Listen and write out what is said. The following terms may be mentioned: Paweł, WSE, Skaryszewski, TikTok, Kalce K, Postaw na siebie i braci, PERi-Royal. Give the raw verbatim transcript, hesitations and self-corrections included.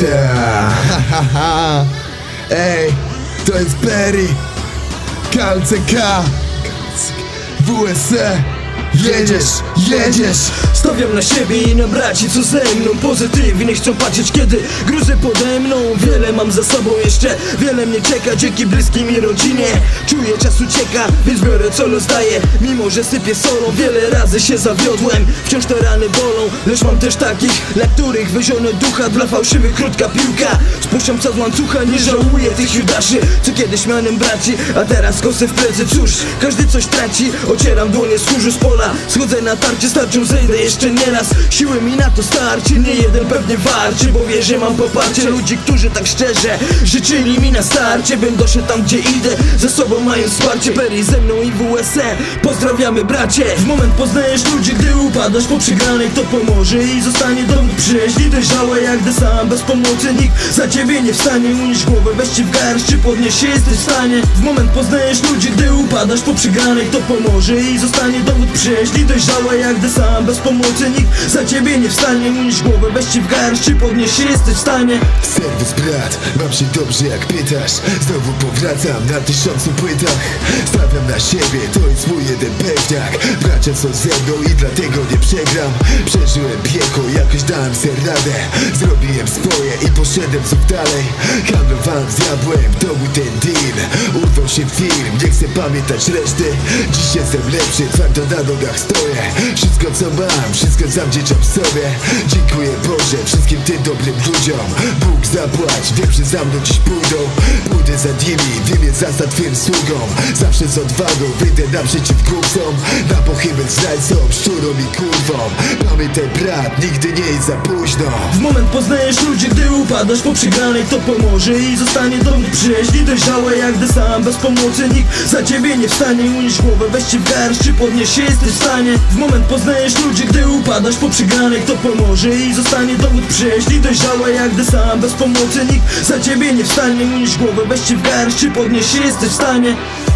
Ta. Ej, to jest Peri, Kalce K, W S E. Jedziesz, jedziesz. Stawiam na siebie i na braci, co ze mną pozytywnie chcą patrzeć, kiedy gruzy pode mną. Wiele mam za sobą jeszcze, wiele mnie czeka dzięki bliskim i rodzinie. Czuję, czas ucieka, więc biorę co los daje, mimo że sypię solą. Wiele razy się zawiodłem, wciąż te rany bolą, lecz mam też takich, dla których wyziono ducha. Dla fałszywych krótka piłka, spuszczam co z łańcucha. Nie żałuję tych judaszy, co kiedyś mianem braci, a teraz kosy w plecy. Cóż, każdy coś traci, ocieram dłonie z kurzu z pola. Schodzę na tarczy, starczą zejdę jeszcze nieraz. Siły mi na to starczy, nie jeden pewnie warczy, bo wie, że mam poparcie ludzi, którzy tak szczerze życzyli mi na starcie, bym doszedł tam, gdzie idę, ze sobą mając wsparcie. Peri ze mną i W S E, pozdrawiamy bracie. W moment poznajesz ludzi, gdy upadasz po przegranej, to pomoże i zostanie do mnie przyjaźń. Dojrzałe jak gdy sam, bez pomocy nikt za ciebie nie wstanie. Unieś głowę, weź cię w garść, czy podnieś się, jesteś w stanie. W moment poznajesz ludzi, gdy upadasz po przegranej, to pomoże i zostanie do mnie przyjaźń. Jeśli dojrzała jak gdy sam, bez pomocy nikt za ciebie nie wstanie. Unieś głowę, weź ci w garść, czy podnieś się, jesteś w stanie. Serwis brat, mam się dobrze jak pytasz. Znowu powracam na tysiącu płytach. Stawiam na siebie, to jest mój jeden pewniak. Bracia są ze mną i dlatego nie przegram. Przeżyłem piekło, jakoś dałem sobie radę. Zrobiłem swoje i poszedłem znów dalej. Handlowałem z diabłem, to był ten deal. Urwał się film, nie chcę pamiętać reszty. Dziś jestem lepszy, twardo na nogach stoję, wszystko co mam, wszystko zawdzięczam sobie. Dziękuję Boże wszystkim tym dobrym ludziom. Bóg zapłać, wiem, że za mną dziś pójdą. Pójdę za nimi, wiem, je zasad twym sługą. Zawsze z odwagą wyjdę naprzeciw głupcom, na pochybę zdrajcom, szczurom i kurwą. Pamiętaj brat, nigdy nie jest za późno. W moment poznajesz ludzi, gdy upadasz po przegranej, to pomoże i zostanie do mnie przyjaźń. Dojrzała jak gdy sam, bez pomocy nikt za ciebie nie wstanie. Unieś głowę, weź ci w garść, czy podnieś się, jesteś w stanie. W moment poznajesz ludzi, gdy upadasz po przegranej, to pomoże i zostanie dowód przyjaźni. Dojrzała jak gdy sam, bez pomocy nikt za ciebie nie wstanie. Unieś głowę, weź cię w garść, czy podnieś się, jesteś w stanie.